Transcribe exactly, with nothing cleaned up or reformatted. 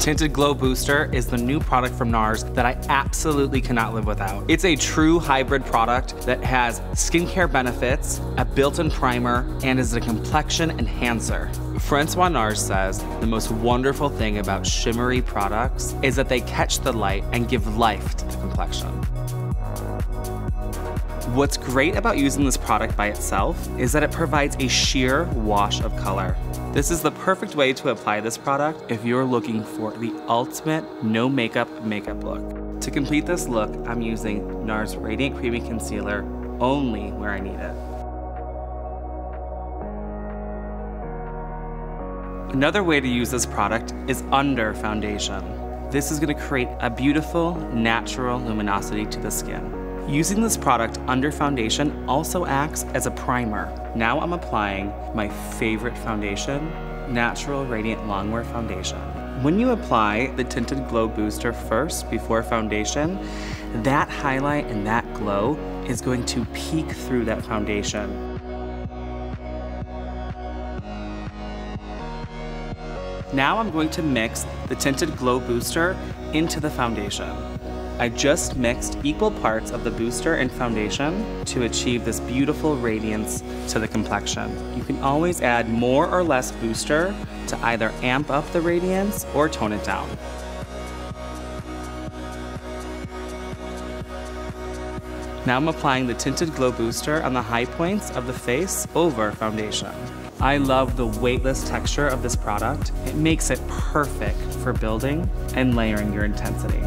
Tinted Glow Booster is the new product from Nars that I absolutely cannot live without. It's a true hybrid product that has skincare benefits, a built-in primer, and is a complexion enhancer. Francois Nars says the most wonderful thing about shimmery products is that they catch the light and give life to the complexion. What's great about using this product by itself is that it provides a sheer wash of color. This is the perfect way to apply this product if you're looking for the ultimate no makeup makeup look. To complete this look, I'm using Nars Radiant Creamy Concealer only where I need it. Another way to use this product is under foundation. This is going to create a beautiful, natural luminosity to the skin. Using this product under foundation also acts as a primer. Now I'm applying my favorite foundation, Natural Radiant Longwear Foundation. When you apply the Tinted Glow Booster first before foundation, that highlight and that glow is going to peek through that foundation. Now I'm going to mix the Tinted Glow Booster into the foundation. I just mixed equal parts of the booster and foundation to achieve this beautiful radiance to the complexion. You can always add more or less booster to either amp up the radiance or tone it down. Now I'm applying the Tinted Glow Booster on the high points of the face over foundation. I love the weightless texture of this product. It makes it perfect for building and layering your intensity.